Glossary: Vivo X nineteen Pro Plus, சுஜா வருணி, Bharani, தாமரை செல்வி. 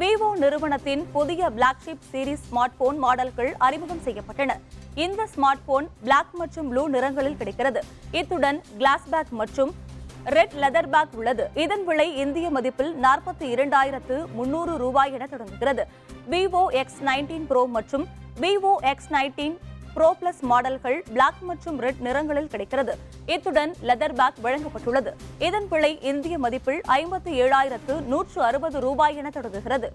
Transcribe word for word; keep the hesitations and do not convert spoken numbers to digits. Vivo நிறுவனத்தின் புதிய flagship series smartphone மாடல்கள் அறிமுகம் செய்யப்பட்டன. இந்த smartphone black மற்றும் blue நிறங்களில் கிடைக்கிறது. இத்துடன் glass back மற்றும் red leather back உள்ளது. இதன் விலை இந்திய மதிப்பில் நாற்பத்தி இரண்டாயிரத்து முந்நூறு ரூபாய் என தொடங்குகிறது. Vivo X nineteen Pro மற்றும் Vivo X nineteen Pro Plus மாடல்கள் black மற்றும் red நிறங்களில் கிடைக்கிறது. இத்துடன் leather bag வழங்கப்பட்டுள்ளது. இதன் விலை இந்திய மதிப்பில் ஐம்பத்தி ஏழாயிரத்து நூற்று அறுபது ரூபாய் என தொடங்குகிறது.